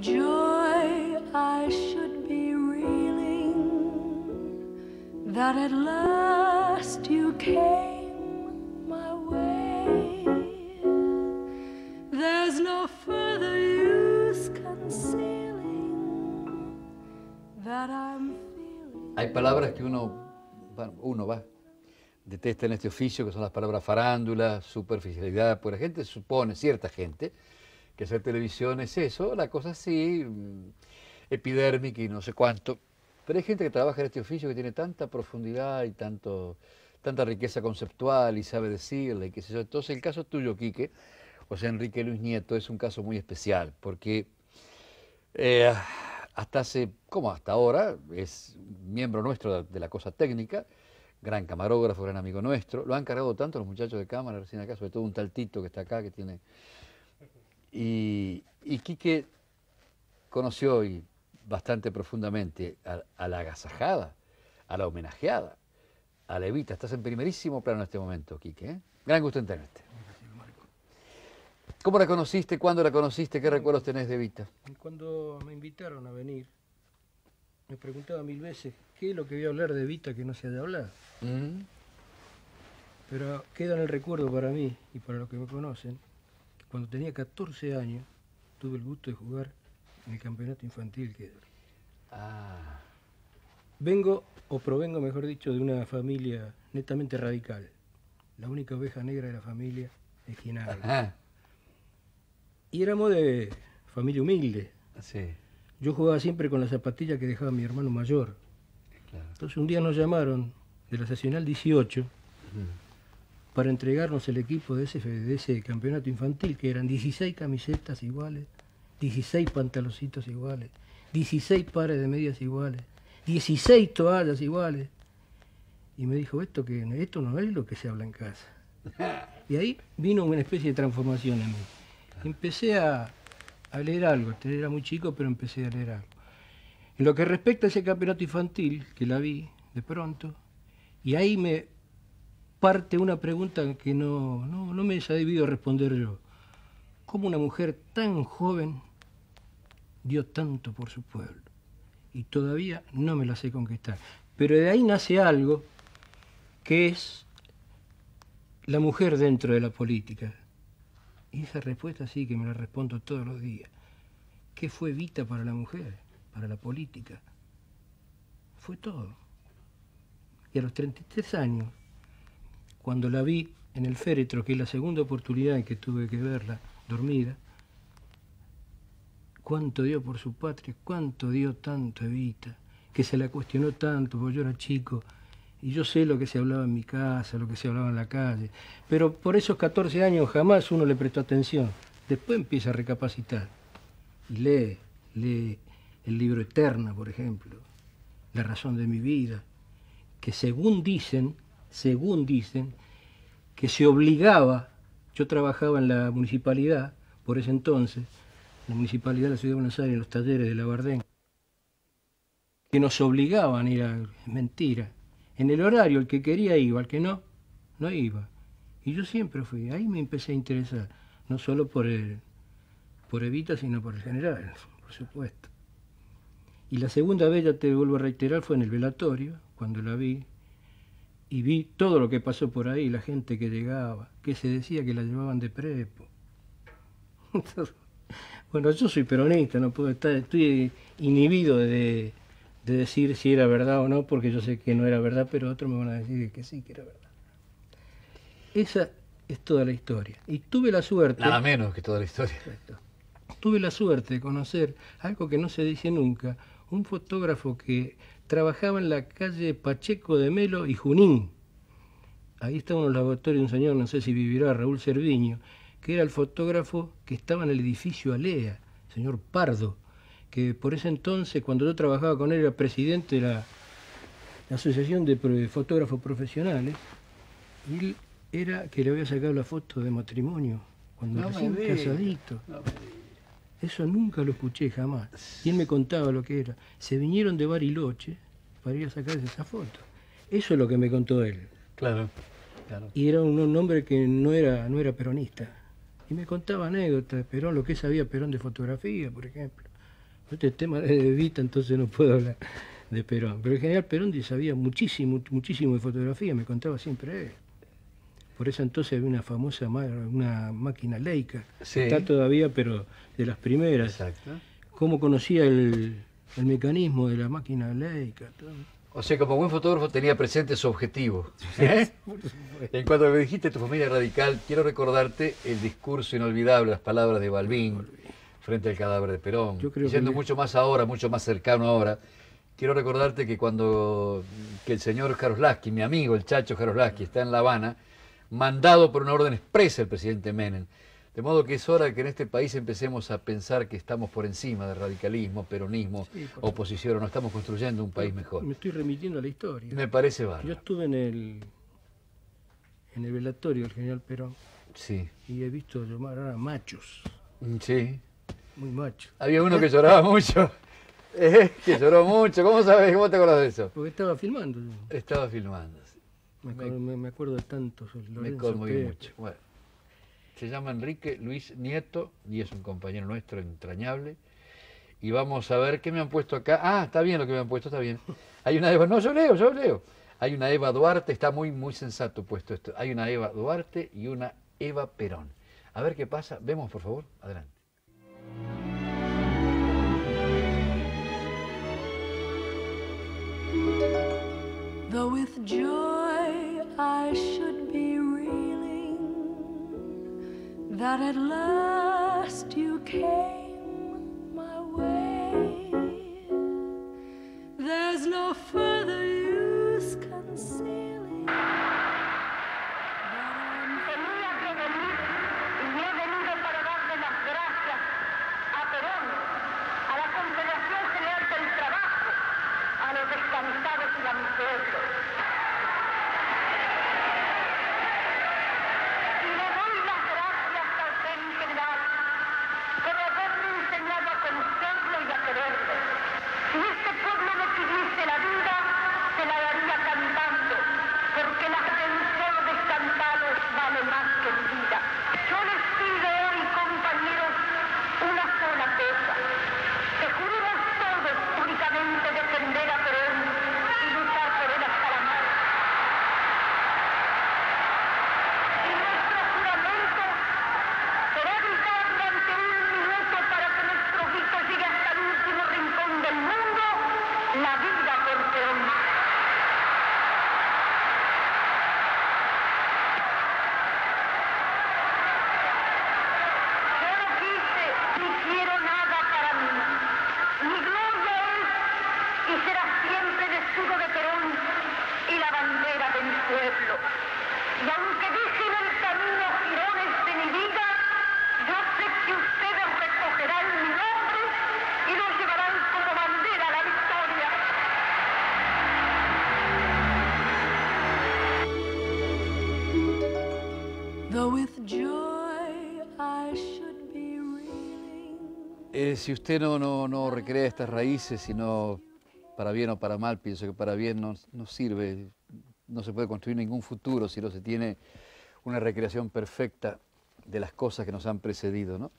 joy I should be reeling, that at last you came my way. There's no further use concealing that I'm feeling. Hay palabras que uno va. Detesta en este oficio, que son las palabras farándula, superficialidad, porque la gente supone, cierta gente, que hacer televisión es eso, la cosa así, epidérmica y no sé cuánto. Pero hay gente que trabaja en este oficio que tiene tanta profundidad y tanta riqueza conceptual y sabe decirle, y qué sé yo. Entonces el caso tuyo, Quique, o sea, Enrique Luis Nieto, es un caso muy especial, porque hasta ahora, es miembro nuestro de la cosa técnica, gran camarógrafo, gran amigo nuestro. Lo han cargado tanto los muchachos de cámara recién acá, sobre todo un tal Tito que está acá, que tiene... Y Quique conoció y bastante profundamente a la agasajada, a la homenajeada, a la Evita. Estás en primerísimo plano en este momento, Quique, ¿eh? Gran gusto en tenerte. ¿Cómo la conociste? ¿Cuándo la conociste? ¿Qué recuerdos tenés de Evita? Cuando me invitaron a venir, me preguntaba mil veces qué es lo que voy a hablar de Evita que no se ha de hablar. Mm. Pero queda en el recuerdo para mí y para los que me conocen, que cuando tenía 14 años tuve el gusto de jugar en el campeonato infantil. Vengo, o provengo mejor dicho, de una familia netamente radical. La única oveja negra de la familia es Ginal. Y éramos de familia humilde. Sí. Yo jugaba siempre con las zapatillas que dejaba mi hermano mayor. Claro. Entonces un día nos llamaron de la Sesional 18 para entregarnos el equipo de ese campeonato infantil, que eran 16 camisetas iguales, 16 pantaloncitos iguales, 16 pares de medias iguales, 16 toallas iguales. Y me dijo, esto no es lo que se habla en casa. Y ahí vino una especie de transformación en mí. Empecé a leer algo, era muy chico, pero empecé a leer algo. En lo que respecta a ese campeonato infantil, que la vi de pronto, y ahí me parte una pregunta que no me he debido responder yo. ¿Cómo una mujer tan joven dio tanto por su pueblo? Y todavía no me la sé conquistar. Pero de ahí nace algo que es la mujer dentro de la política. Y esa respuesta sí que me la respondo todos los días. ¿Qué fue Evita para la mujer, para la política? Fue todo. Y a los 33 años, cuando la vi en el féretro, que es la segunda oportunidad en que tuve que verla dormida, cuánto dio por su patria, cuánto dio tanto Evita, que se la cuestionó tanto, porque yo era chico. Y yo sé lo que se hablaba en mi casa, lo que se hablaba en la calle. Pero por esos 14 años jamás uno le prestó atención. Después empieza a recapacitar. Y lee el libro Eterna, por ejemplo. La razón de mi vida. Que según dicen, que se obligaba... Yo trabajaba en la municipalidad, por ese entonces, la Municipalidad de la Ciudad de Buenos Aires, en los talleres de Lavardén, que nos obligaban a ir a... Mentira. En el horario, el que quería iba, el que no, no iba. Y yo siempre fui. Ahí me empecé a interesar, no solo por Evita, sino por el general, por supuesto. Y la segunda vez, ya te vuelvo a reiterar, fue en el velatorio, cuando la vi. Y vi todo lo que pasó por ahí, la gente que llegaba, que se decía que la llevaban de prepo. Entonces, bueno, yo soy peronista, no puedo estar, estoy inhibido de decir si era verdad o no, porque yo sé que no era verdad, pero otros me van a decir que sí, que era verdad. Esa es toda la historia. Y tuve la suerte... Nada menos que toda la historia. Correcto. Tuve la suerte de conocer algo que no se dice nunca, un fotógrafo que trabajaba en la calle Pacheco de Melo y Junín. Ahí estaba en los laboratorios de un señor, no sé si vivirá, Raúl Cerviño, que era el fotógrafo que estaba en el edificio Alea, el señor Pardo, que por ese entonces, cuando yo trabajaba con él, era presidente de la Asociación de Fotógrafos Profesionales, y él era que le había sacado la foto de matrimonio, cuando recién casadito. Eso nunca lo escuché jamás. Y él me contaba lo que era. Se vinieron de Bariloche para ir a sacarse esa foto. Eso es lo que me contó él. Claro, claro. Y era un hombre que no era peronista. Y me contaba anécdotas de Perón, lo que sabía Perón de fotografía, por ejemplo. Este tema es de Evita, entonces no puedo hablar de Perón. Pero el general Perón sabía muchísimo, muchísimo de fotografía, me contaba siempre él. Por eso entonces había una famosa una máquina Leica, sí. Está todavía, pero de las primeras. Exacto. Cómo conocía el mecanismo de la máquina Leica. Todo. O sea, como buen fotógrafo tenía presente su objetivo. ¿Eh? En cuanto me dijiste tu familia radical, quiero recordarte el discurso inolvidable, las palabras de Balbín frente al cadáver de Perón. Yo creo que mucho más ahora, mucho más cercano ahora. Quiero recordarte que cuando el señor Jaroslavsky, mi amigo, el Chacho Jaroslavsky, está en La Habana, mandado por una orden expresa del presidente Menem. De modo que es hora que en este país empecemos a pensar que estamos por encima del radicalismo, peronismo, sí, oposición, o no estamos construyendo un país mejor. Me estoy remitiendo a la historia. Me parece bárbaro. Yo estuve en el velatorio del general Perón. Sí. Y he visto llamar a machos. Sí. Muy machos. Había uno que lloraba mucho. Que lloró mucho. ¿Cómo sabes? ¿Cómo te acuerdas de eso? Porque estaba filmando. Estaba filmando. Me acuerdo de tantos. Me conmoví mucho. Bueno. Se llama Enrique Luis Nieto y es un compañero nuestro entrañable. Y vamos a ver qué me han puesto acá. Ah, está bien lo que me han puesto, está bien. Hay una Eva... No, yo leo. Hay una Eva Duarte, está muy sensato puesto esto. Hay una Eva Duarte y una Eva Perón. A ver qué pasa. Vemos, por favor. Adelante. Though with joy I should be that at last you came my way. There's no further use concealing. Tenía que venir y yo he venido para darle las gracias a Perón, a la Confederación General del Trabajo, a los descamisados y lamiseros. Si usted no recrea estas raíces, sino para bien o para mal, pienso que para bien no sirve, no se puede construir ningún futuro si no se tiene una recreación perfecta de las cosas que nos han precedido, ¿no?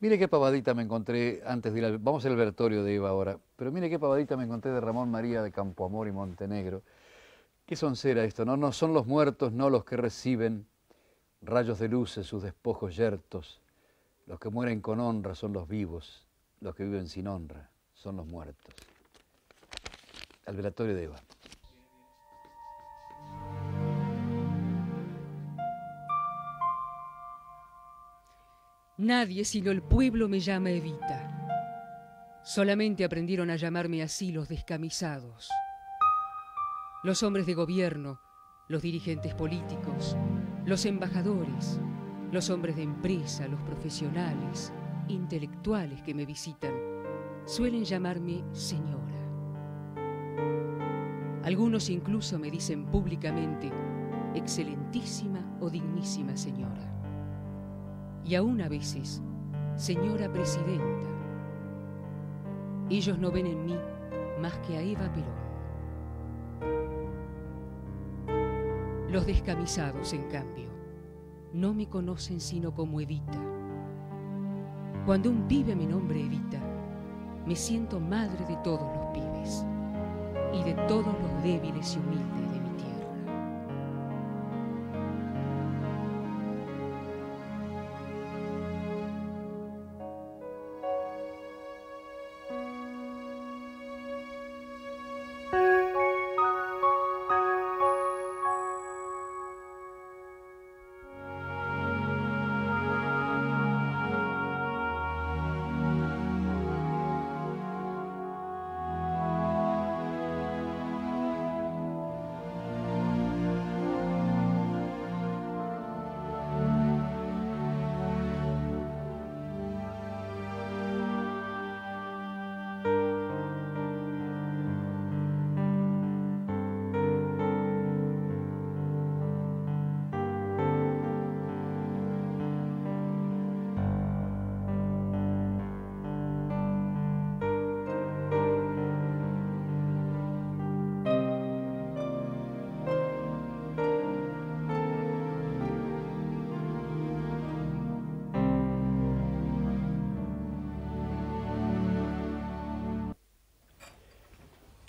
Mire qué pavadita me encontré antes de ir al... Vamos al velatorio de Eva ahora, pero mire qué pavadita me encontré de Ramón María de Campoamor y Montenegro. Qué soncera esto, ¿no? No son los muertos, no los que reciben rayos de luces sus despojos yertos. Los que mueren con honra son los vivos. Los que viven sin honra son los muertos. Al velatorio de Eva. Nadie sino el pueblo me llama Evita. Solamente aprendieron a llamarme así los descamisados. Los hombres de gobierno, los dirigentes políticos, los embajadores, los hombres de empresa, los profesionales, intelectuales que me visitan suelen llamarme señora. Algunos incluso me dicen públicamente excelentísima o dignísima señora. Y aún a veces, señora presidenta. Ellos no ven en mí más que a Eva Perón. Los descamisados, en cambio, no me conocen sino como Evita. Cuando un pibe me nombre Evita, me siento madre de todos los pibes y de todos los débiles y humildes de mi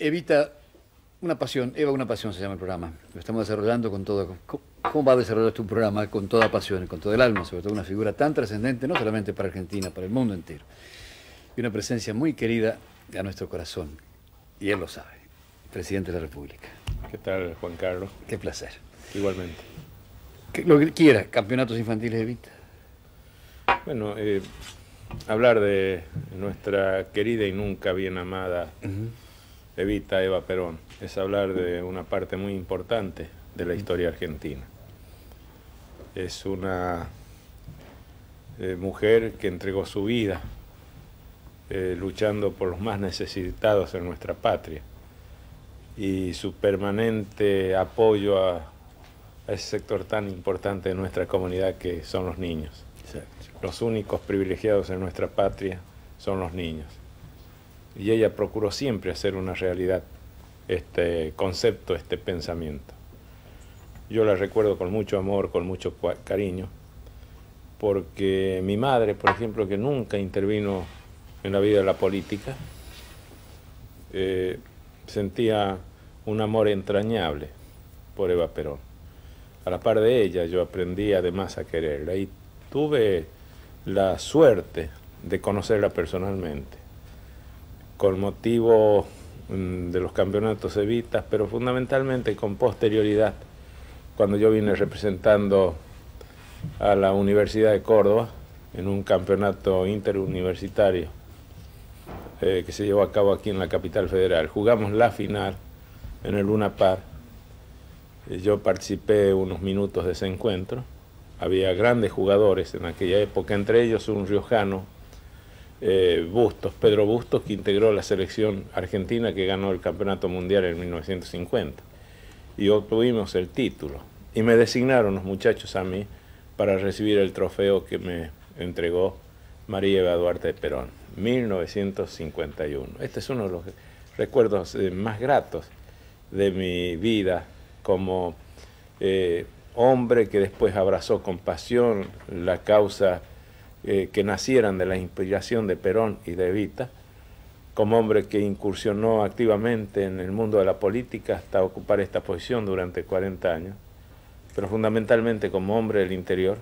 Evita, una pasión, Eva, una pasión se llama el programa. Lo estamos desarrollando con todo. ¿Cómo va a desarrollar tu programa con toda pasión, con todo el alma, sobre todo una figura tan trascendente, no solamente para Argentina, para el mundo entero? Y una presencia muy querida a nuestro corazón. Y él lo sabe, presidente de la República. ¿Qué tal, Juan Carlos? Qué placer. Igualmente. Que, lo que quiera, campeonatos infantiles, Evita. Bueno, hablar de nuestra querida y nunca bien amada... Evita, Eva Perón, es hablar de una parte muy importante de la historia argentina. Es una mujer que entregó su vida luchando por los más necesitados en nuestra patria, y su permanente apoyo a ese sector tan importante de nuestra comunidad que son los niños. Los únicos privilegiados en nuestra patria son los niños. Y ella procuró siempre hacer una realidad este concepto, este pensamiento. Yo la recuerdo con mucho amor, con mucho cariño, porque mi madre, por ejemplo, que nunca intervino en la vida de la política, sentía un amor entrañable por Eva Perón. A la par de ella, yo aprendí además a quererla y tuve la suerte de conocerla personalmente, con motivo de los campeonatos Evitas, pero fundamentalmente con posterioridad, cuando yo vine representando a la Universidad de Córdoba en un campeonato interuniversitario que se llevó a cabo aquí en la Capital Federal. Jugamos la final en el Luna Park. Yo participé unos minutos de ese encuentro. Había grandes jugadores en aquella época, entre ellos un riojano, Bustos, Pedro Bustos, que integró la selección argentina que ganó el campeonato mundial en 1950, y obtuvimos el título, y me designaron los muchachos a mí para recibir el trofeo que me entregó María Eva Duarte de Perón, 1951. Este es uno de los recuerdos más gratos de mi vida como hombre que después abrazó con pasión la causa que nacieran de la inspiración de Perón y de Evita, como hombre que incursionó activamente en el mundo de la política hasta ocupar esta posición durante 40 años, pero fundamentalmente como hombre del interior,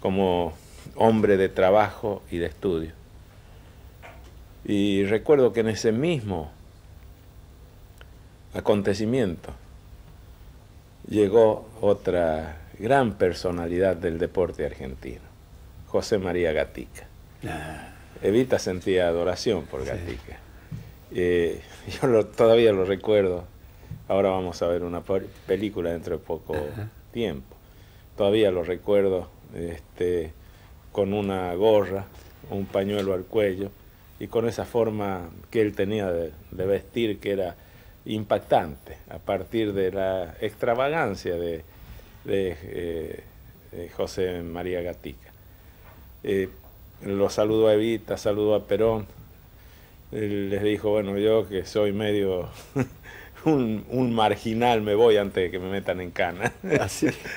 como hombre de trabajo y de estudio. Y recuerdo que en ese mismo acontecimiento llegó otra gran personalidad del deporte argentino, José María Gatica. Evita sentía adoración por Gatica. Sí. Yo todavía lo recuerdo. Ahora vamos a ver una película dentro de poco tiempo. Todavía lo recuerdo con una gorra, un pañuelo al cuello y con esa forma que él tenía de vestir, que era impactante a partir de la extravagancia de José María Gatica. Lo saludó a Evita, saludó a Perón, les dijo, bueno, yo que soy medio un marginal me voy antes de que me metan en cana.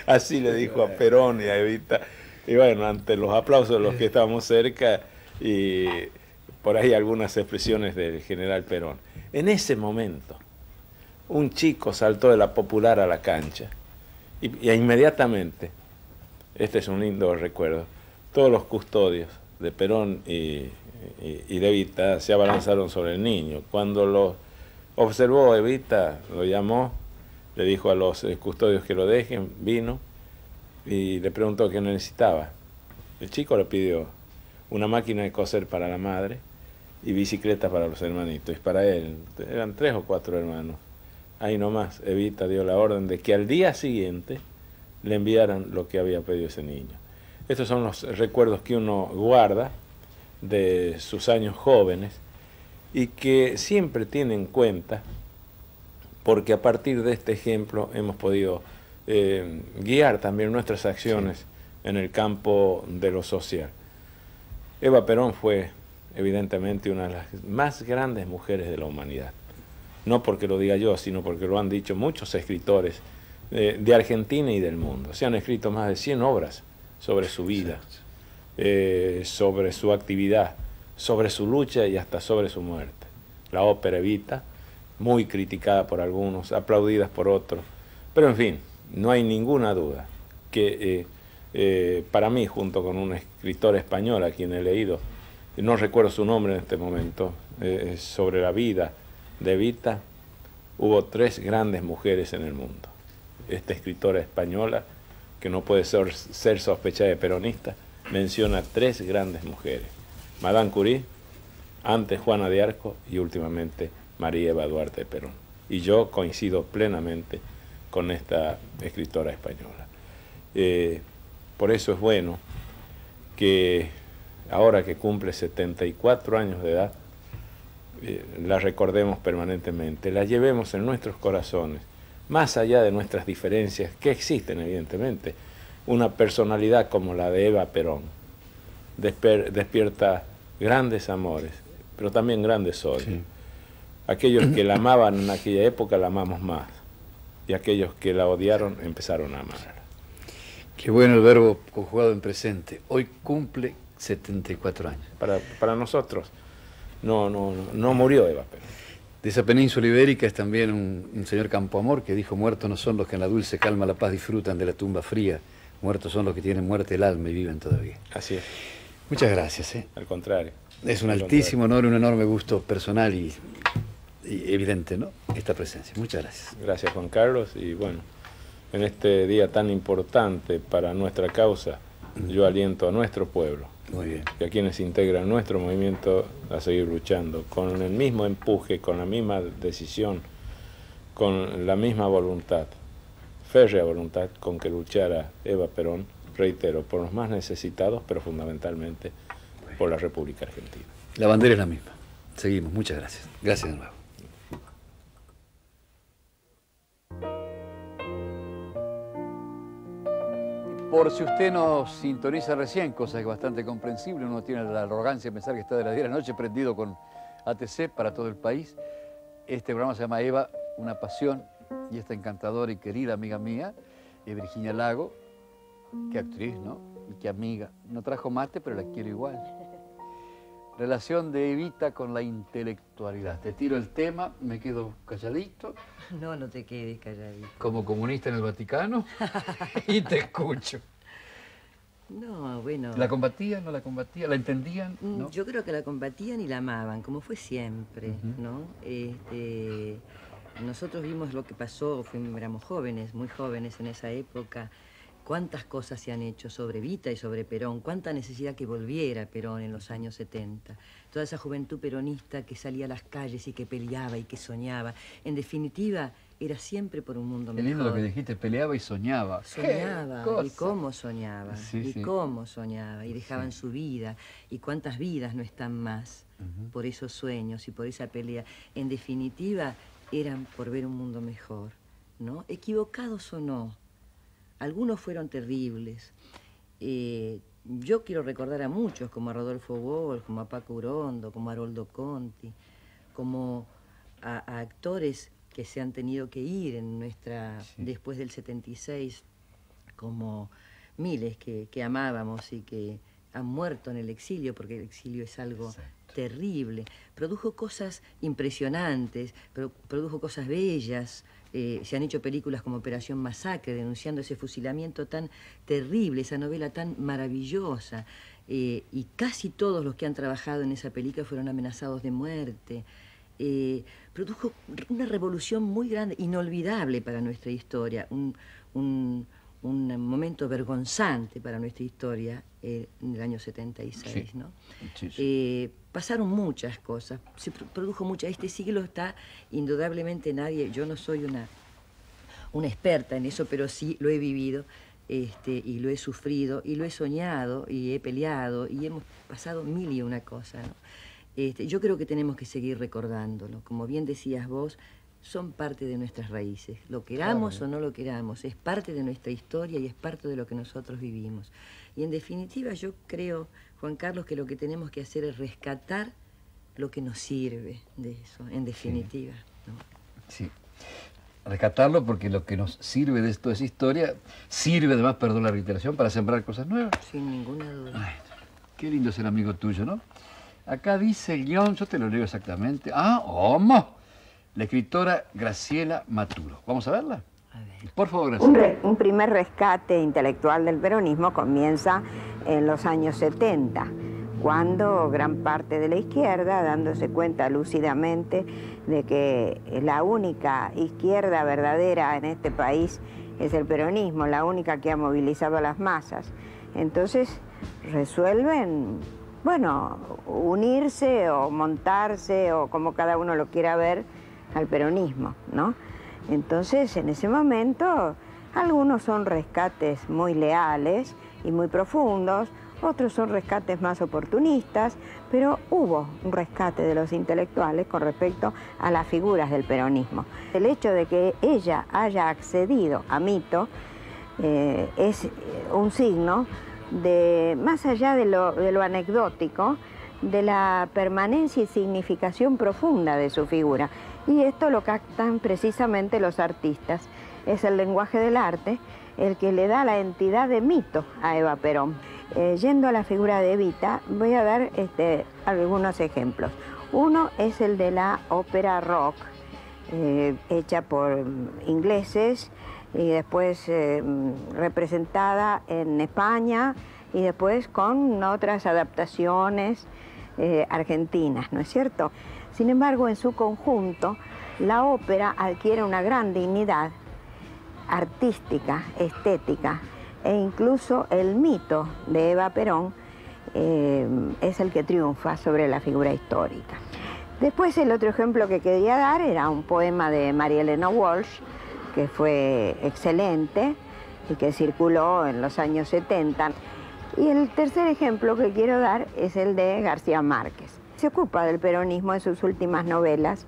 Así le dijo a Perón y a Evita, y bueno, ante los aplausos de los que estábamos cerca, y por ahí algunas expresiones del general Perón. En ese momento, un chico saltó de la popular a la cancha y inmediatamente, este es un lindo recuerdo, todos los custodios de Perón y de Evita se abalanzaron sobre el niño. Cuando lo observó Evita, lo llamó, le dijo a los custodios que lo dejen, vino y le preguntó qué necesitaba. El chico le pidió una máquina de coser para la madre y bicicletas para los hermanitos. Y para él, eran 3 o 4 hermanos. Ahí nomás, Evita dio la orden de que al día siguiente le enviaran lo que había pedido ese niño. Estos son los recuerdos que uno guarda de sus años jóvenes y que siempre tiene en cuenta, porque a partir de este ejemplo hemos podido guiar también nuestras acciones en el campo de lo social. Eva Perón fue evidentemente una de las más grandes mujeres de la humanidad. No porque lo diga yo, sino porque lo han dicho muchos escritores de Argentina y del mundo. Se han escrito más de 100 obras sobre su vida, sobre su actividad, sobre su lucha y hasta sobre su muerte. La ópera Evita, muy criticada por algunos, aplaudida por otros. Pero en fin, no hay ninguna duda que para mí, junto con un escritor español a quien he leído, no recuerdo su nombre en este momento, sobre la vida de Evita, hubo 3 grandes mujeres en el mundo. Esta escritora española, que no puede ser sospechada de peronista, menciona 3 grandes mujeres: Madame Curie, antes Juana de Arco y últimamente María Eva Duarte de Perón. Y yo coincido plenamente con esta escritora española. Por eso es bueno que ahora que cumple 74 años de edad, la recordemos permanentemente, la llevemos en nuestros corazones, más allá de nuestras diferencias, que existen evidentemente. Una personalidad como la de Eva Perón despierta grandes amores, pero también grandes odios. Sí. Aquellos que la amaban en aquella época la amamos más, y aquellos que la odiaron empezaron a amarla. Qué bueno el verbo conjugado en presente. Hoy cumple 74 años. Para nosotros, no murió Eva Perón. De esa península ibérica es también un señor Campoamor que dijo: muertos no son los que en la dulce calma la paz disfrutan de la tumba fría, muertos son los que tienen muerte el alma y viven todavía. Así es. Muchas gracias. Al contrario. Es un altísimo honor y un enorme gusto personal y evidente, ¿no?, esta presencia. Muchas gracias. Gracias, Juan Carlos. Y bueno, en este día tan importante para nuestra causa, yo aliento a nuestro pueblo, muy bien, y a quienes integran nuestro movimiento, a seguir luchando con el mismo empuje, con la misma decisión, con la misma voluntad, férrea voluntad con que luchara Eva Perón, reitero, por los más necesitados, pero fundamentalmente por la República Argentina. La bandera es la misma. Seguimos. Muchas gracias. Gracias de nuevo. Por si usted nos sintoniza recién, cosa que es bastante comprensible, uno tiene la arrogancia de pensar que está de las 10 de la noche prendido con ATC para todo el país. Este programa se llama Eva, una pasión, y esta encantadora y querida amiga mía, Virginia Lago, qué actriz, ¿no? Y qué amiga. No trajo mate, pero la quiero igual. Relación de Evita con la intelectualidad. Te tiro el tema, me quedo calladito. No, no te quedes calladito. Como comunista en el Vaticano, y te escucho. No, bueno... ¿La combatían, no la combatían? ¿La entendían? ¿No? Yo creo que la combatían y la amaban, como fue siempre, ¿no? Nosotros vimos lo que pasó, éramos jóvenes, muy jóvenes en esa época. Cuántas cosas se han hecho sobre Evita y sobre Perón, cuánta necesidad que volviera Perón en los años 70. Toda esa juventud peronista que salía a las calles y que peleaba y que soñaba. En definitiva, era siempre por un mundo mejor. Qué lindo lo que dijiste, peleaba y soñaba. Soñaba, y cómo soñaba, cómo soñaba, y dejaban su vida, y cuántas vidas no están más por esos sueños y por esa pelea. En definitiva, eran por ver un mundo mejor, ¿no? Equivocados o no. Algunos fueron terribles. Yo quiero recordar a muchos, como a Rodolfo Ball, como a Paco Urondo, como a Haroldo Conti, como a actores que se han tenido que ir en nuestra después del 76, como miles que amábamos y que han muerto en el exilio, porque el exilio es algo terrible. Produjo cosas impresionantes, produjo cosas bellas. Se han hecho películas como Operación Masacre, denunciando ese fusilamiento tan terrible, esa novela tan maravillosa. Y casi todos los que han trabajado en esa película fueron amenazados de muerte. Produjo una revolución muy grande, inolvidable para nuestra historia, un momento vergonzante para nuestra historia en el año 76, sí, ¿no? Sí, sí. Pasaron muchas cosas, se produjo muchas. Este siglo está indudablemente nadie, yo no soy una experta en eso, pero sí lo he vivido, y lo he sufrido, y lo he soñado, y he peleado, y hemos pasado mil y una cosa, ¿no? Yo creo que tenemos que seguir recordándolo. Como bien decías vos, son parte de nuestras raíces. Lo queramos o no lo queramos, es parte de nuestra historia y es parte de lo que nosotros vivimos. Y en definitiva yo creo, Juan Carlos, que lo que tenemos que hacer es rescatar lo que nos sirve de eso, en definitiva. Sí, ¿no? Sí. Rescatarlo porque lo que nos sirve de esto es historia, sirve además, perdón la reiteración, para sembrar cosas nuevas. Sin ninguna duda. Ay, qué lindo ser amigo tuyo, ¿no? Acá dice el guión, yo te lo leo exactamente. ¡Ah, homo! La escritora Graciela Maturo. ¿Vamos a verla? A ver. Por favor, Graciela. Un primer rescate intelectual del peronismo comienza en los años 70, cuando gran parte de la izquierda, dándose cuenta lúcidamente de que la única izquierda verdadera en este país es el peronismo, la única que ha movilizado a las masas, entonces resuelven... Bueno, unirse o montarse o como cada uno lo quiera ver al peronismo, ¿no? Entonces, en ese momento, algunos son rescates muy leales y muy profundos, otros son rescates más oportunistas, pero hubo un rescate de los intelectuales con respecto a las figuras del peronismo. El hecho de que ella haya accedido a Mito es un signo de, más allá de lo anecdótico, de la permanencia y significación profunda de su figura. Y esto lo captan precisamente los artistas. Es el lenguaje del arte el que le da la entidad de mito a Eva Perón. Yendo a la figura de Evita, voy a dar algunos ejemplos. Uno es el de la ópera rock, hecha por ingleses, y después representada en España y después con otras adaptaciones argentinas, ¿no es cierto? Sin embargo, en su conjunto, la ópera adquiere una gran dignidad artística, estética, e incluso el mito de Eva Perón es el que triunfa sobre la figura histórica. Después, el otro ejemplo que quería dar era un poema de María Elena Walsh, que fue excelente y que circuló en los años 70. Y el tercer ejemplo que quiero dar es el de García Márquez. Se ocupa del peronismo en sus últimas novelas.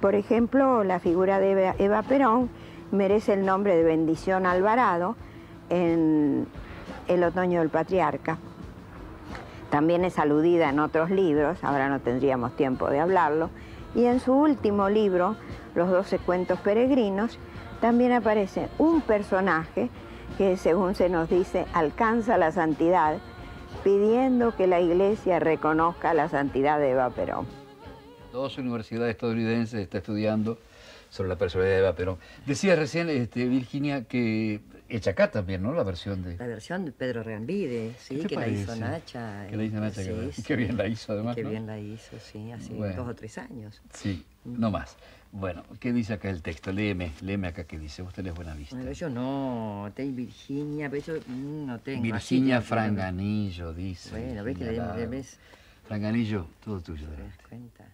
Por ejemplo, la figura de Eva Perón merece el nombre de Bendición Alvarado en El Otoño del Patriarca. También es aludida en otros libros, ahora no tendríamos tiempo de hablarlo. Y en su último libro, Los 12 cuentos peregrinos, también aparece un personaje que, según se nos dice, alcanza la santidad, pidiendo que la Iglesia reconozca la santidad de Eva Perón. Dos universidades estadounidenses están estudiando sobre la personalidad de Eva Perón. Decías recién, Virginia, que hecha acá también, ¿no? La versión de... La versión de Pedro Reambide, sí, que la hizo Nacha. Que la hizo Nacha, sí. Qué bien la hizo, además, qué bien la hizo, sí, hace 2 o 3 años. Sí, no más. Bueno, ¿qué dice acá el texto? Léeme acá qué dice. Vos tenés buena vista. Bueno, yo no, Virginia, pero yo no tengo. Virginia Franganillo dice. Bueno, ves que le ves. Franganillo, todo tuyo. ¿Te das cuenta?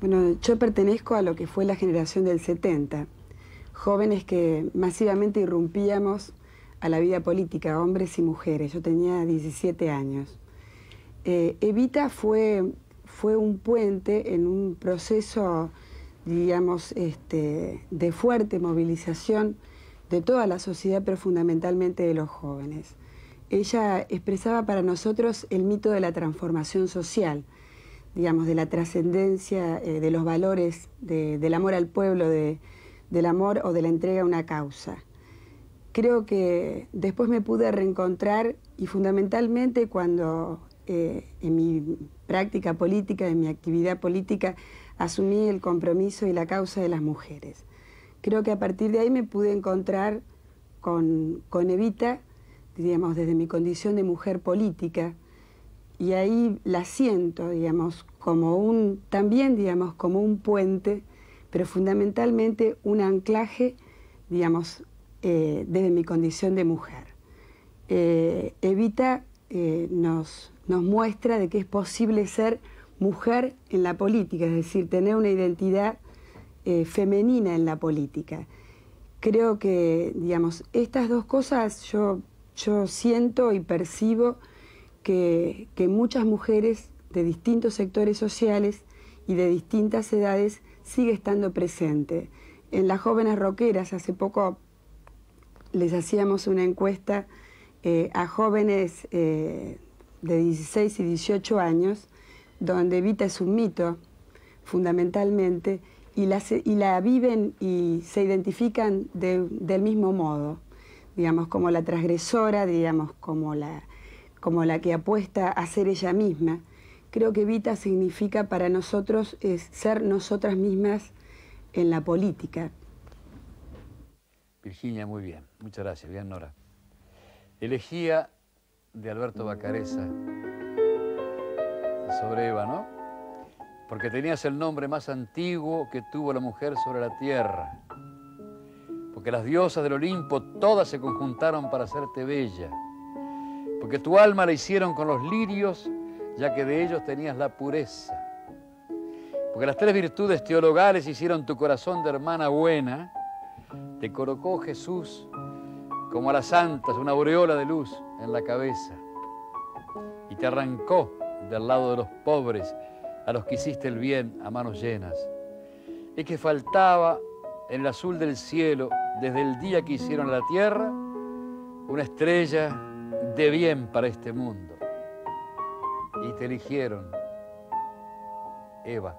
Bueno, yo pertenezco a lo que fue la generación del 70. Jóvenes que masivamente irrumpíamos a la vida política, hombres y mujeres. Yo tenía 17 años. Evita fue un puente en un proceso, digamos, de fuerte movilización de toda la sociedad, pero fundamentalmente de los jóvenes. Ella expresaba para nosotros el mito de la transformación social, digamos, de la trascendencia, de los valores, del amor al pueblo, del amor o de la entrega a una causa. Creo que después me pude reencontrar y fundamentalmente cuando en mi práctica política, en mi actividad política, asumí el compromiso y la causa de las mujeres. Creo que a partir de ahí me pude encontrar con Evita, digamos, desde mi condición de mujer política, y ahí la siento, digamos, como un, también, digamos, como un puente, pero fundamentalmente un anclaje, digamos, desde mi condición de mujer. Evita nos muestra de que es posible ser mujer en la política, es decir, tener una identidad femenina en la política. Creo que, digamos, estas dos cosas yo siento y percibo que muchas mujeres de distintos sectores sociales y de distintas edades sigue estando presente. En las jóvenes rockeras, hace poco les hacíamos una encuesta a jóvenes de 16 y 18 años, donde Evita es un mito, fundamentalmente, y la viven y se identifican del mismo modo, digamos, como la transgresora, digamos, como la que apuesta a ser ella misma. Creo que Evita significa para nosotros es ser nosotras mismas en la política. Virginia, muy bien. Muchas gracias. Bien, Nora. Elegía de Alberto Bacareza sobre Eva, ¿no? Porque tenías el nombre más antiguo que tuvo la mujer sobre la tierra. Porque las diosas del Olimpo todas se conjuntaron para hacerte bella. Porque tu alma la hicieron con los lirios, ya que de ellos tenías la pureza. Porque las tres virtudes teologales hicieron tu corazón de hermana buena. Te colocó Jesús como a las santas una aureola de luz en la cabeza. Y te arrancó del lado de los pobres, a los que hiciste el bien a manos llenas. Es que faltaba en el azul del cielo, desde el día que hicieron la tierra, una estrella de bien para este mundo. Y te eligieron, Eva.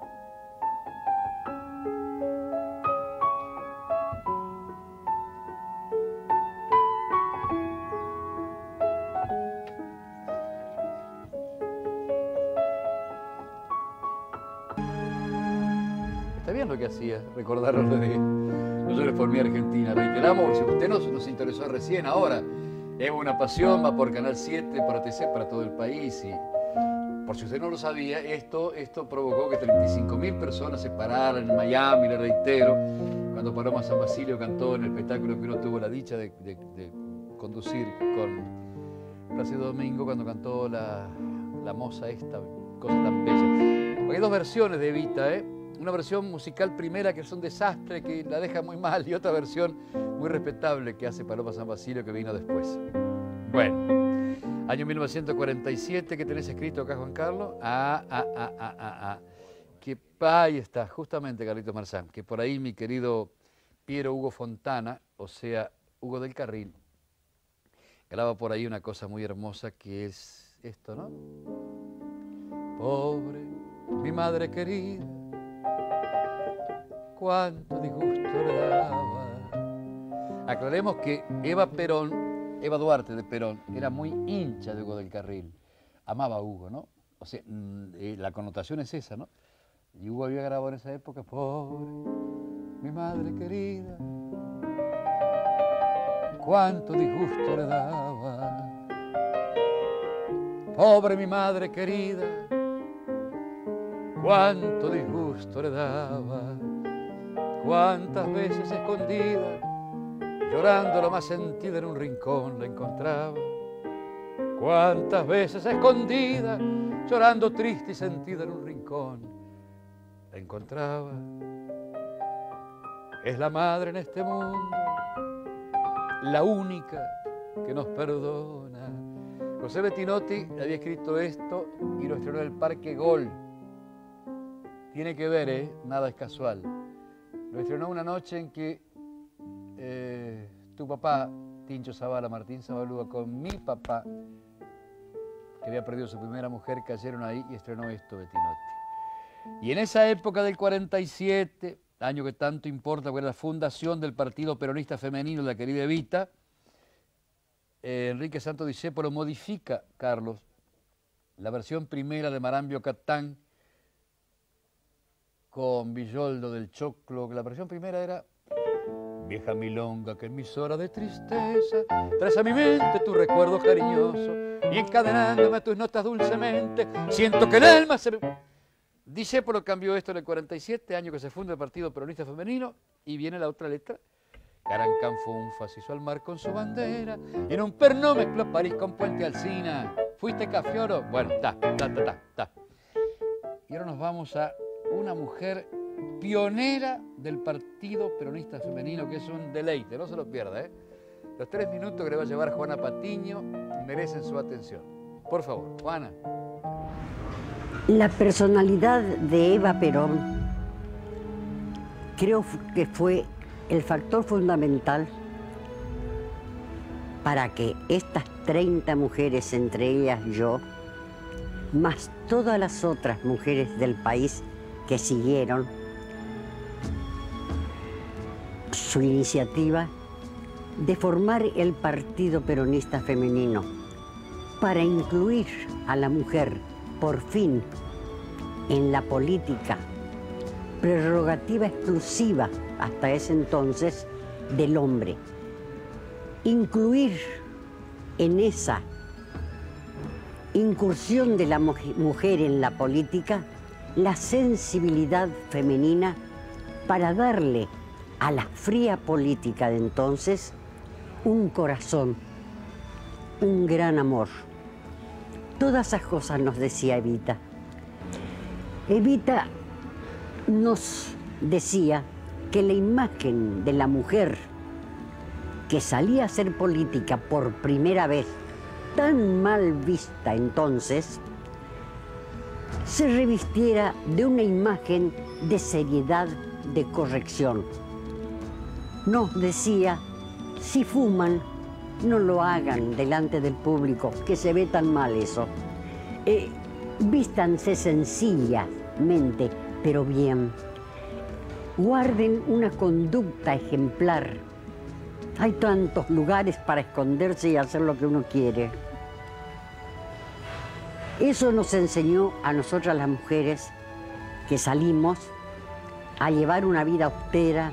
Está bien lo que hacía, recordaros lo de Nosotros por mi Argentina. Reiteramos, si usted nos interesó recién, ahora es una pasión, va por Canal 7, por ATC, para todo el país. Y por si usted no lo sabía, esto provocó que 35.000 personas se pararan en Miami, le reitero, cuando Paloma San Basilio cantó en el espectáculo que uno tuvo la dicha de conducir con Plácido Domingo, cuando cantó la moza esta, cosa tan bella. Porque hay dos versiones de Evita, ¿eh? Una versión musical primera que es un desastre, que la deja muy mal, y otra versión muy respetable que hace Paloma San Basilio, que vino después. Bueno, año 1947, ¿qué tenés escrito acá, Juan Carlos? Que ahí está, justamente, Carlitos Marzán, que por ahí mi querido Piero Hugo Fontana, o sea, Hugo del Carril, graba por ahí una cosa muy hermosa que es esto, ¿no? Pobre, mi madre querida, cuánto disgusto le daba. Aclaremos que Eva Duarte de Perón, era muy hincha de Hugo del Carril. Amaba a Hugo, ¿no? O sea, la connotación es esa, ¿no? Y Hugo había grabado en esa época, pobre, mi madre querida, cuánto disgusto le daba. Pobre mi madre querida, cuánto disgusto le daba. Cuántas veces escondida, llorando la más sentida en un rincón la encontraba. Cuántas veces escondida, llorando triste y sentida en un rincón la encontraba. Es la madre en este mundo, la única que nos perdona. José Bettinotti había escrito esto y lo estrenó en el Parque Gol. Tiene que ver, ¿eh? Nada es casual. Lo estrenó una noche en que tu papá, Tincho Zavala, Martín Zabalúa, con mi papá, que había perdido su primera mujer, cayeron ahí y estrenó esto, Bettinotti. Y en esa época del 47, año que tanto importa, porque era la fundación del Partido Peronista Femenino, la querida Evita, Enrique Santo Discépolo modifica, Carlos, la versión primera de Marambio Catán con Villoldo del Choclo, la versión primera era: vieja milonga que en mis horas de tristeza traes a mi mente tu recuerdo cariñoso y encadenándome a tus notas dulcemente siento que el alma se... Discépolo cambió esto en el 47, año que se funda el Partido Peronista Femenino, y viene la otra letra. Carancanfunfas hizo al mar con su bandera y en un perno mezcló París con Puente Alsina. ¿Fuiste Cafioro? Bueno, ta. Y ahora nos vamos a una mujer pionera del Partido Peronista Femenino, que es un deleite, no se lo pierda, ¿eh? Los 3 minutos que le va a llevar Juana Patiño merecen su atención. Por favor, Juana. La personalidad de Eva Perón creo que fue el factor fundamental para que estas 30 mujeres, entre ellas yo, más todas las otras mujeres del país que siguieron su iniciativa de formar el Partido Peronista Femenino para incluir a la mujer, por fin, en la política, prerrogativa exclusiva hasta ese entonces del hombre. Incluir en esa incursión de la mujer en la política la sensibilidad femenina para darle a la fría política de entonces un corazón, un gran amor. Todas esas cosas nos decía Evita. Evita nos decía que la imagen de la mujer que salía a hacer política por primera vez, tan mal vista entonces, se revistiera de una imagen de seriedad, de corrección. Nos decía, si fuman, no lo hagan delante del público, que se ve tan mal eso. Vístanse sencillamente, pero bien. Guarden una conducta ejemplar. Hay tantos lugares para esconderse y hacer lo que uno quiere. Eso nos enseñó a nosotras las mujeres que salimos a llevar una vida austera,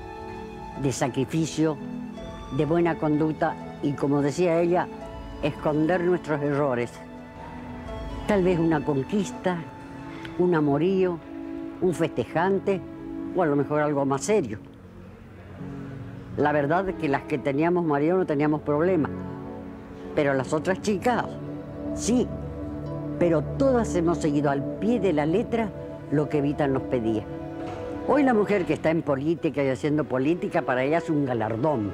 de sacrificio, de buena conducta y, como decía ella, esconder nuestros errores. Tal vez una conquista, un amorío, un festejante o a lo mejor algo más serio. La verdad es que las que teníamos marido no teníamos problema, pero las otras chicas, sí. Pero todas hemos seguido al pie de la letra lo que Evita nos pedía. Hoy la mujer que está en política y haciendo política, para ella es un galardón,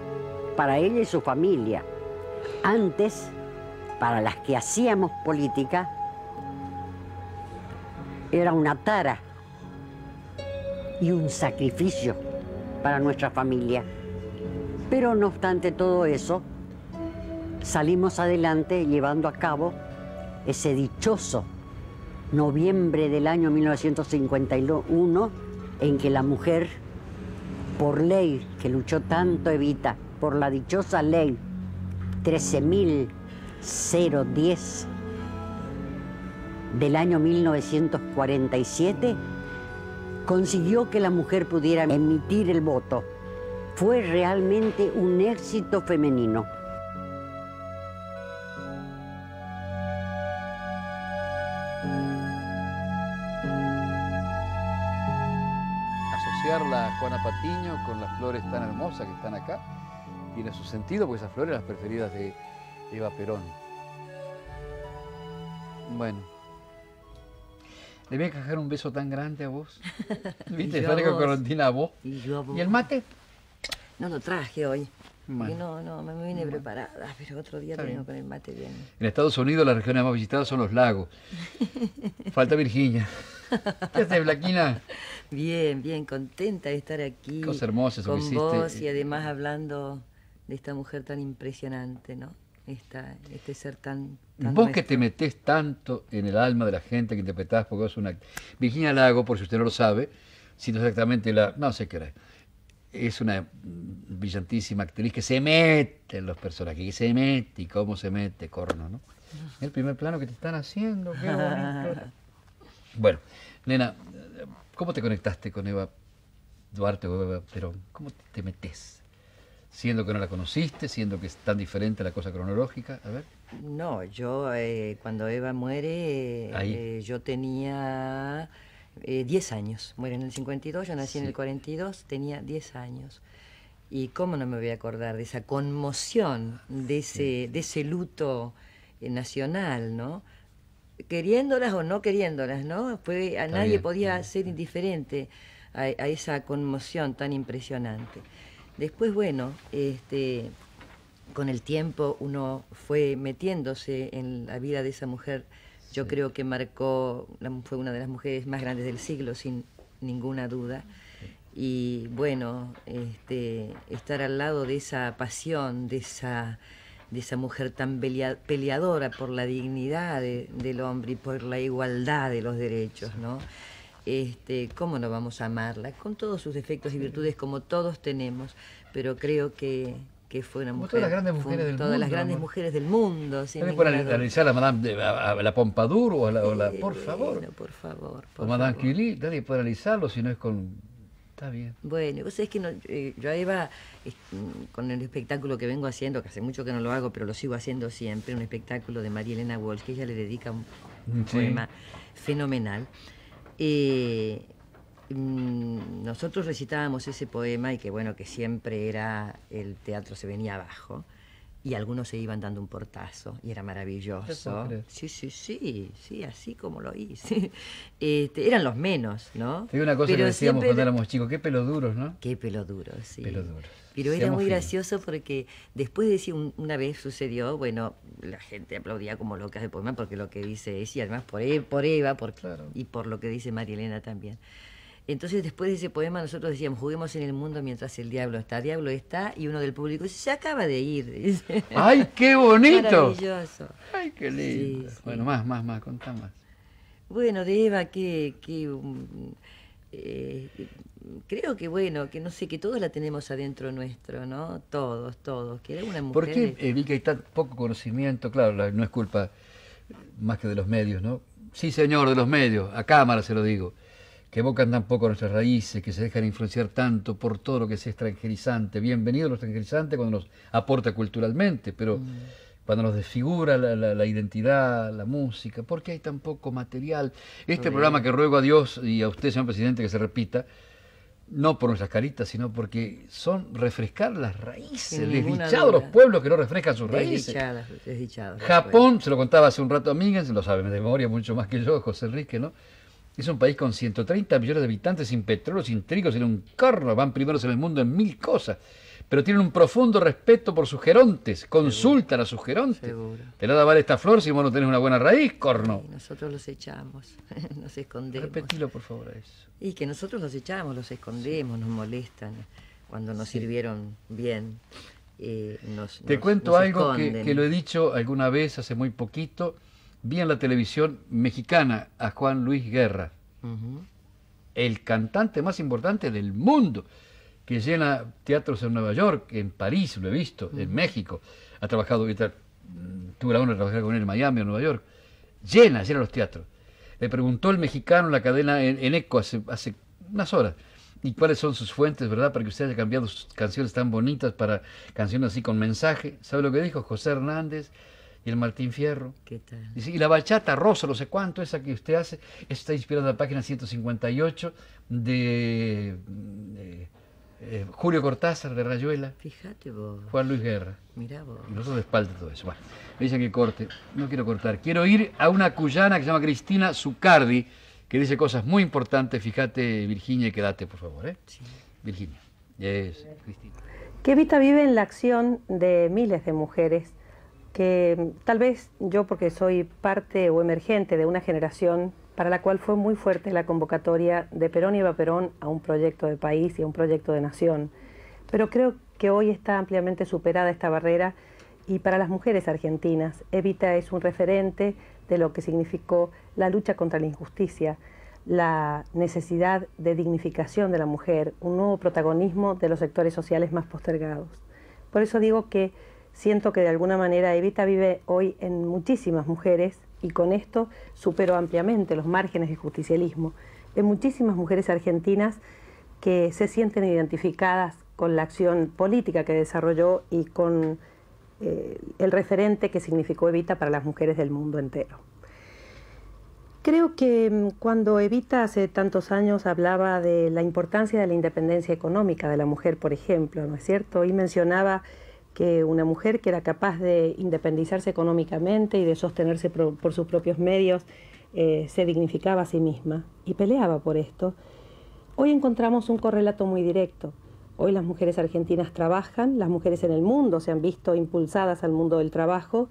para ella y su familia. Antes, para las que hacíamos política, era una tara y un sacrificio para nuestra familia. Pero no obstante todo eso, salimos adelante llevando a cabo ese dichoso noviembre del año 1951 en que la mujer, por ley que luchó tanto Evita, por la dichosa ley 13.010 del año 1947, consiguió que la mujer pudiera emitir el voto. Fue realmente un éxito femenino. Asociarla a Juana Patiño con las flores tan hermosas que están acá tiene su sentido, porque esas flores eran las preferidas de Eva Perón. Bueno, ¿le voy a encajar un beso tan grande a vos? ¿Viste? Sale con Corontina a vos. ¿Y el mate? No lo traje hoy. Bueno. No, me vine preparada, pero otro día termino con el mate bien. En Estados Unidos las regiones más visitadas son los lagos. Falta Virginia. ¿Qué haces, Blanquina? Bien, contenta de estar aquí. Cosas hermosas con vos y además hablando de esta mujer tan impresionante, ¿no? Este ser tan vos nuestro, que te metés tanto en el alma de la gente, que interpretás, porque vos una... Virginia Lago, por si usted no lo sabe, si no exactamente la... no sé qué era. Es una brillantísima actriz que se mete en los personajes, que se mete, y cómo se mete, corno, ¿no? El primer plano que te están haciendo, qué bonito. Bueno, nena, ¿cómo te conectaste con Eva Duarte o Eva Perón? ¿Cómo te metés? Siendo que no la conociste, siendo que es tan diferente la cosa cronológica, a ver. No, yo cuando Eva muere, yo tenía 10 años. Muere en el 52, yo nací en el 42, tenía 10 años. Y cómo no me voy a acordar de esa conmoción, de ese luto nacional, ¿no? Queriéndolas o no queriéndolas, ¿no? Fue, a nadie podía ser indiferente a esa conmoción tan impresionante. Después, bueno, con el tiempo uno fue metiéndose en la vida de esa mujer. Yo creo que marcó, fue una de las mujeres más grandes del siglo, sin ninguna duda. Y bueno, estar al lado de esa pasión, de esa mujer tan peleadora por la dignidad del hombre y por la igualdad de los derechos, ¿no? ¿Cómo no vamos a amarla? Con todos sus defectos y virtudes, como todos tenemos, pero creo que fue una mujer... Todas las grandes mujeres del mundo. ¿También por analizar a Madame la Pompadour o a la por favor? Bueno, por favor. Por o Madame Curie, nadie puede analizarlo si no es con... Está bien. Bueno, vos sabés que no, yo a Eva, con el espectáculo que vengo haciendo, que hace mucho que no lo hago, pero lo sigo haciendo siempre, un espectáculo de María Elena Walsh, que ella le dedica un poema fenomenal. Nosotros recitábamos ese poema y que bueno, que siempre era, el teatro se venía abajo y algunos se iban dando un portazo y era maravilloso. Sí, así como lo hice. Eran los menos, ¿no? Hay una cosa pero que decíamos cuando éramos chicos, qué peloduros, ¿no? Qué peloduros, sí. Pero era muy gracioso porque después de decir una vez sucedió, bueno, la gente aplaudía como locas de poema porque lo que dice es, y además por Eva y por lo que dice María Elena también. Entonces, después de ese poema, nosotros decíamos, juguemos en el mundo mientras el diablo está, y uno del público se acaba de ir. Dice. ¡Ay, qué bonito! Maravilloso. ¡Ay, qué lindo! Sí, bueno, sí. más, contá más. Bueno, de Eva, creo que bueno, que no sé, que todos la tenemos adentro nuestro, ¿no? Todos, que era una mujer... ¿Por qué, Vicky, hay tan poco conocimiento? Claro, no es culpa más que de los medios, ¿no? Sí, señor, de los medios, a cámara se lo digo. Que evocan tan poco nuestras raíces, que se dejan influenciar tanto por todo lo que es extranjerizante. Bienvenido lo extranjerizante cuando nos aporta culturalmente, pero cuando nos desfigura la identidad, la música, ¿por qué hay tan poco material? Programa que ruego a Dios y a usted, señor presidente, que se repita, no por nuestras caritas, sino porque son refrescar las raíces, desdichados los pueblos que no refrescan sus raíces. Desdichados. Japón, se lo contaba hace un rato a Miguel, se lo sabe de memoria mucho más que yo, José Enrique, ¿no? Es un país con 130 millones de habitantes, sin petróleo, sin trigo, sin un carro. Van primeros en el mundo en 1000 cosas. Pero tienen un profundo respeto por sus gerontes. Consultan a sus gerontes. Seguro. Te la da vale esta flor si vos no tenés una buena raíz, corno. Sí, nosotros los echamos, nos escondemos. Repetilo, por favor, a eso. Y que nosotros los echamos, los escondemos, nos molestan cuando nos sirvieron bien. Te cuento algo que lo he dicho alguna vez hace muy poquito. Vi en la televisión mexicana a Juan Luis Guerra, el cantante más importante del mundo, que llena teatros en Nueva York, en París, lo he visto, en México. Ha trabajado, tuve la honra de trabajar con él en Miami o Nueva York. Llena los teatros. Le preguntó el mexicano en la cadena en Eco hace unas horas, ¿y cuáles son sus fuentes, verdad? Para que usted haya cambiado sus canciones tan bonitas para canciones así con mensaje. ¿Sabe lo que dijo? José Hernández... y el Martín Fierro. ¿Qué tal? Y la bachata rosa, no sé cuánto, esa que usted hace, está inspirada en la página 158 de Julio Cortázar, de Rayuela. Fíjate vos. Juan Luis Guerra. Mirá vos. Y nosotros de espalda todo eso. Bueno, me dicen que corte. No quiero cortar. Quiero ir a una cuyana que se llama Cristina Zucardi, que dice cosas muy importantes. Fíjate, Virginia, y quédate, por favor. Sí. Virginia. Yes. Cristina. Que Evita vive en la acción de miles de mujeres que tal vez yo, porque soy parte o emergente de una generación para la cual fue muy fuerte la convocatoria de Perón y Eva Perón a un proyecto de país y a un proyecto de nación, pero creo que hoy está ampliamente superada esta barrera y para las mujeres argentinas Evita es un referente de lo que significó la lucha contra la injusticia, la necesidad de dignificación de la mujer, un nuevo protagonismo de los sectores sociales más postergados. Por eso digo que siento que de alguna manera Evita vive hoy en muchísimas mujeres, y con esto superó ampliamente los márgenes del justicialismo, en muchísimas mujeres argentinas que se sienten identificadas con la acción política que desarrolló y con el referente que significó Evita para las mujeres del mundo entero. Creo que cuando Evita hace tantos años hablaba de la importancia de la independencia económica de la mujer, por ejemplo, ¿no es cierto? Y mencionaba que una mujer que era capaz de independizarse económicamente y de sostenerse por sus propios medios se dignificaba a sí misma y peleaba por esto. Hoy encontramos un correlato muy directo. Hoy las mujeres argentinas trabajan, las mujeres en el mundo se han visto impulsadas al mundo del trabajo.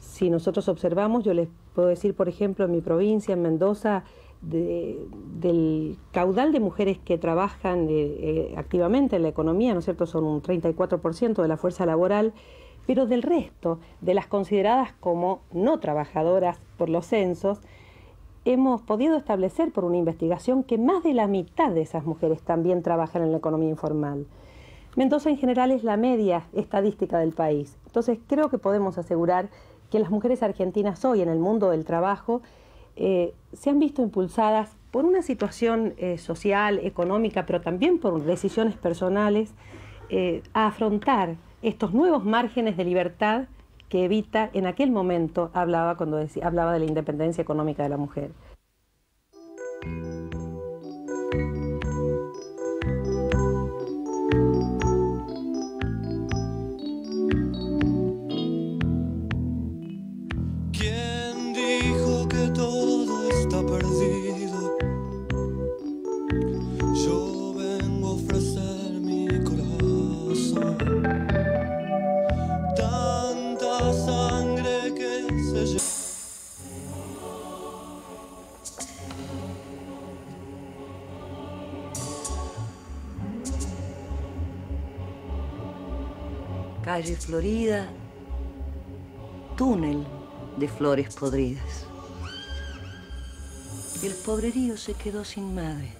Si nosotros observamos, yo les puedo decir, por ejemplo, en mi provincia, en Mendoza, del caudal de mujeres que trabajan activamente en la economía, ¿no es cierto?, son un 34% de la fuerza laboral, pero del resto, de las consideradas como no trabajadoras por los censos, hemos podido establecer por una investigación que más de la mitad de esas mujeres también trabajan en la economía informal. Mendoza en general es la media estadística del país, entonces creo que podemos asegurar que las mujeres argentinas hoy en el mundo del trabajo se han visto impulsadas por una situación social, económica, pero también por decisiones personales, a afrontar estos nuevos márgenes de libertad que Evita en aquel momento hablaba cuando hablaba de la independencia económica de la mujer. Perdido, yo vengo a ofrecer mi corazón, tanta sangre que se lleva. Calle florida, túnel de flores podridas. El pobrerío se quedó sin madre.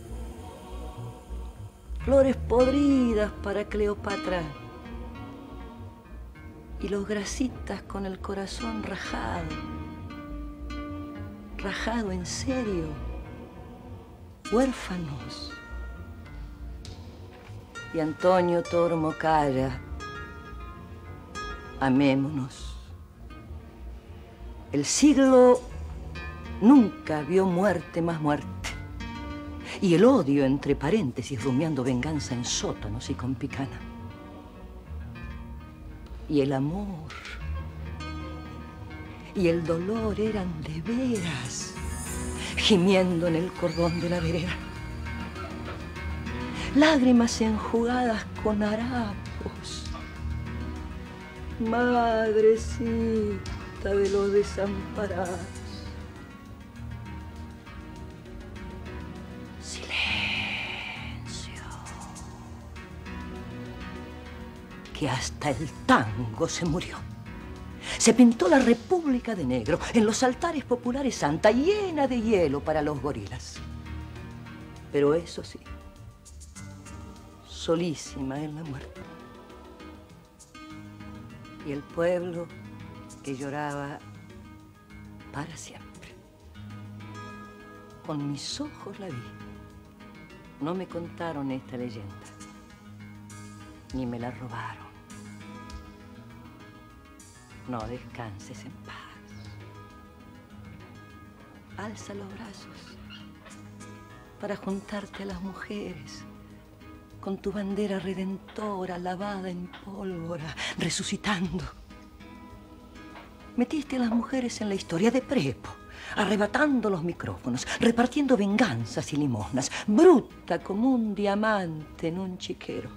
Flores podridas para Cleopatra. Y los grasitas con el corazón rajado. Rajado en serio. Huérfanos. Y Antonio Tormo calla. Amémonos. El siglo nunca vio muerte más muerte. Y el odio, entre paréntesis, rumiando venganza en sótanos y con picana. Y el amor y el dolor eran de veras, gimiendo en el cordón de la vereda. Lágrimas enjugadas con harapos. Madrecita de los desamparados. Que hasta el tango se murió. Se pintó la República de negro en los altares populares santa, llena de hielo para los gorilas. Pero eso sí, solísima en la muerte. Y el pueblo que lloraba para siempre. Con mis ojos la vi. No me contaron esta leyenda, ni me la robaron. No descanses en paz. Alza los brazos para juntarte a las mujeres con tu bandera redentora lavada en pólvora, resucitando. Metiste a las mujeres en la historia de prepo, arrebatando los micrófonos, repartiendo venganzas y limosnas, bruta como un diamante en un chiquero.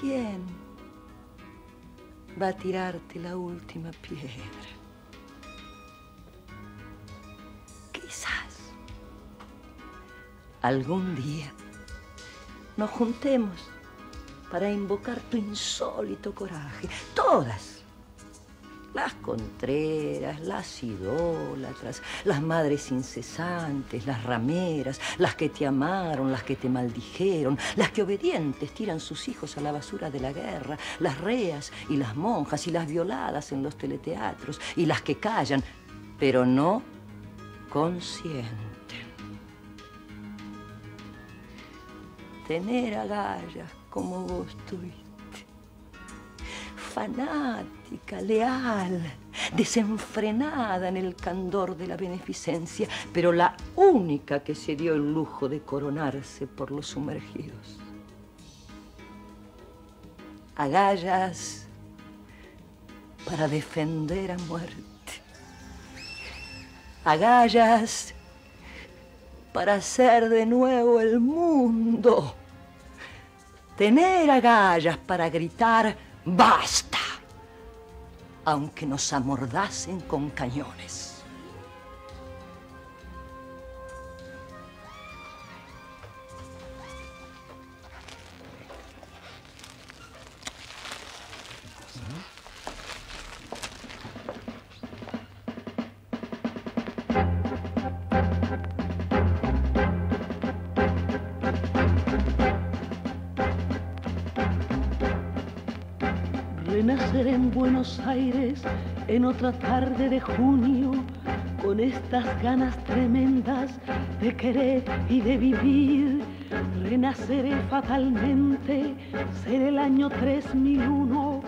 ¿Quién va a tirarte la última piedra? Quizás algún día nos juntemos para invocar tu insólito coraje. Todas, las contreras, las idólatras, las madres incesantes, las rameras, las que te amaron, las que te maldijeron, las que obedientes tiran sus hijos a la basura de la guerra, las reas y las monjas y las violadas en los teleteatros y las que callan, pero no consienten. Tener agallas como vos tuviste. Fanática, leal, desenfrenada en el candor de la beneficencia, pero la única que se dio el lujo de coronarse por los sumergidos. Agallas para defender a muerte. Agallas para hacer de nuevo el mundo. Tener agallas para gritar ¡basta! Aunque nos amordasen con cañones. Renacer en Buenos Aires en otra tarde de junio, con estas ganas tremendas de querer y de vivir. Renaceré fatalmente, seré el año 3001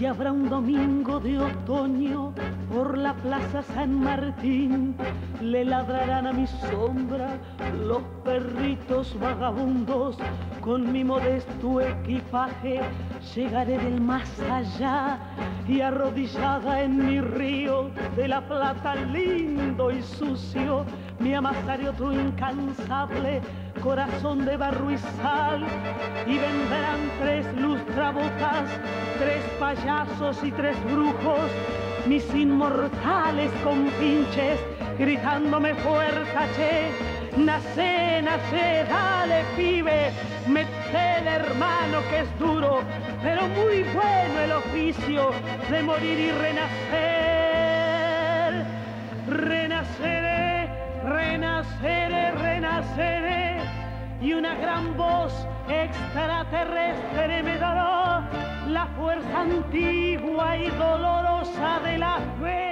y habrá un domingo de otoño por la plaza San Martín. Le ladrarán a mi sombra los perritos vagabundos. Con mi modesto equipaje llegaré del más allá y arrodillada en mi río de la Plata lindo y sucio me amasaré otro incansable corazón de barro y sal, y vendrán 3 lustrabotas, 3 payasos y 3 brujos, mis inmortales compinches gritándome fuertache, nacé, nacé, dale pibe, metele hermano que es duro, pero muy bueno el oficio de morir y renacer. Renaceré, renaceré, renaceré, y una gran voz extraterrestre me dará la fuerza antigua y dolorosa de la fe.